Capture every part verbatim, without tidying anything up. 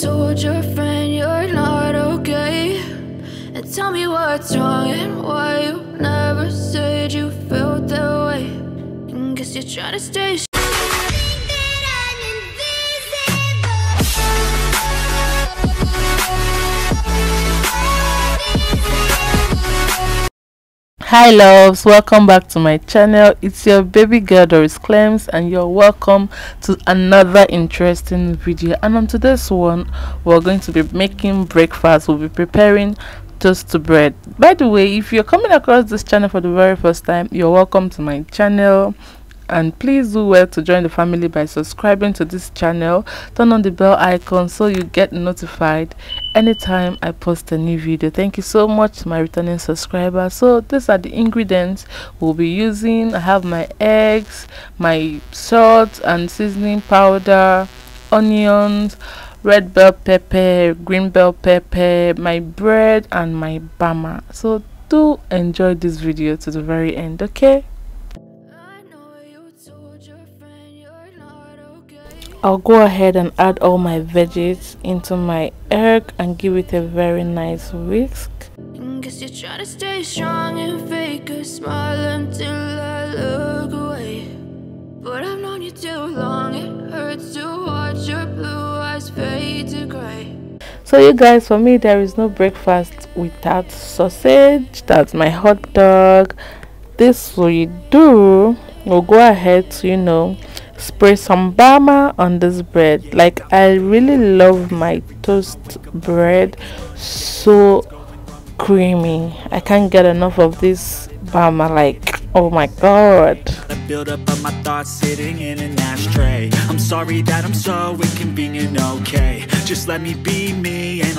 told your friend you're not okay, and tell me what's wrong and why you never said you felt that way. And guess you're trying to stay. Hi loves, welcome back to my channel. It's your baby girl Doris Clems, and you're welcome to another interesting video. And on today's one, we're going to be making breakfast. We'll be preparing toast to bread. By the way, if you're coming across this channel for the very first time, you're welcome to my channel, and please do well to join the family by subscribing to this channel. Turn on the bell icon so you get notified anytime I post a new video. Thank you so much to my returning subscriber. So these are the ingredients we'll be using. I have my eggs, my salt and seasoning powder, onions, red bell pepper, green bell pepper, my bread and my Bama. So do enjoy this video to the very end, okay? I'll go ahead and add all my veggies into my egg and give it a very nice whisk. Guess you're trying to stay strong and fake a smile until I look away. But I've known you too long, it hurts to watch your blue eyes fade to grey. So you guys, for me there is no breakfast without sausage. That's my hot dog. This we do, we'll go ahead to, you know, spray some Bama on this bread. Like, I really love my toast bread, so creamy. I can't get enough of this Bama. Like, oh my god. I build up of my thoughts sitting in an ashtray. I'm sorry that I'm so inconvenient, okay? Just let me be me and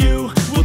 you will